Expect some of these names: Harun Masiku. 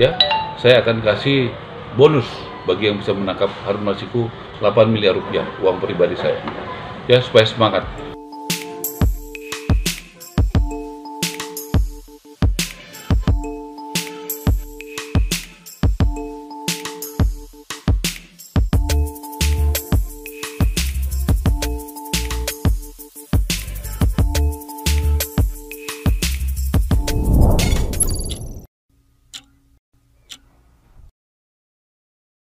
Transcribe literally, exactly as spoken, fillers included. ya, saya akan kasih bonus bagi yang bisa menangkap Harun Masiku delapan miliar rupiah uang pribadi saya, ya, supaya semangat.